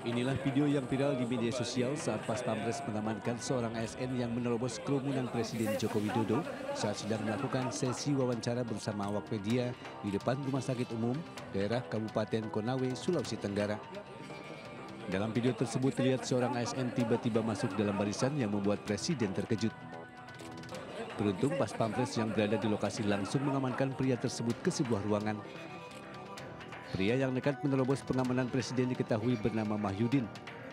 Inilah video yang viral di media sosial saat Paspampres mengamankan seorang ASN yang menerobos kerumunan Presiden Joko Widodo saat sedang melakukan sesi wawancara bersama awak media di depan Rumah Sakit Umum daerah Kabupaten Konawe, Sulawesi Tenggara. Dalam video tersebut terlihat seorang ASN tiba-tiba masuk dalam barisan yang membuat Presiden terkejut. Beruntung Paspampres yang berada di lokasi langsung mengamankan pria tersebut ke sebuah ruangan. Pria yang nekat menerobos pengamanan Presiden diketahui bernama Mahyudin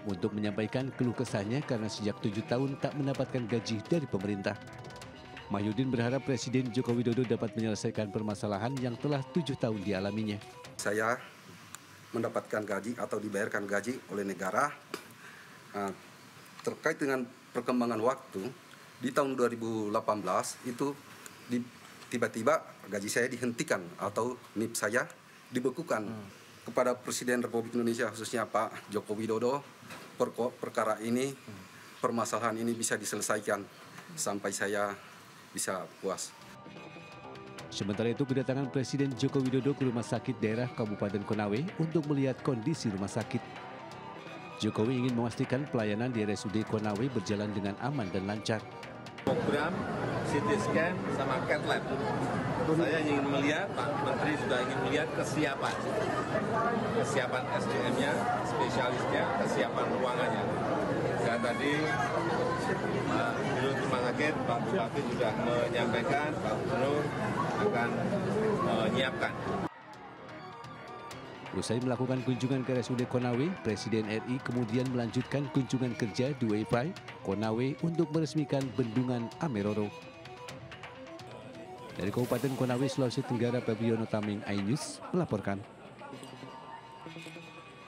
untuk menyampaikan keluh kesahnya karena sejak 7 tahun tak mendapatkan gaji dari pemerintah. Mahyudin berharap Presiden Joko Widodo dapat menyelesaikan permasalahan yang telah 7 tahun dialaminya. Saya mendapatkan gaji atau dibayarkan gaji oleh negara. Terkait dengan perkembangan waktu, di tahun 2018 itu tiba-tiba gaji saya dihentikan atau NIP saya dibekukan. Kepada Presiden Republik Indonesia khususnya Pak Joko Widodo, perkara ini, permasalahan ini bisa diselesaikan sampai saya bisa puas. Sementara itu kedatangan Presiden Joko Widodo ke rumah sakit daerah Kabupaten Konawe untuk melihat kondisi rumah sakit. Jokowi ingin memastikan pelayanan di RSUD Konawe berjalan dengan aman dan lancar. Program CT scan sama CAT lab. Saya ingin melihat, Pak Menteri sudah ingin melihat kesiapan SDM-nya, spesialisnya, kesiapan ruangannya. Dan tadi Pak Dirut Rumah Sakit, Pak Bupati sudah menyampaikan, Pak Gubernur akan menyiapkan. Usai melakukan kunjungan ke RSUD Konawe, Presiden RI kemudian melanjutkan kunjungan kerja di Waipai, Konawe untuk meresmikan Bendungan Ameroro. Dari Kabupaten Konawe, Sulawesi Tenggara, Pebiyono Taming, iNews melaporkan.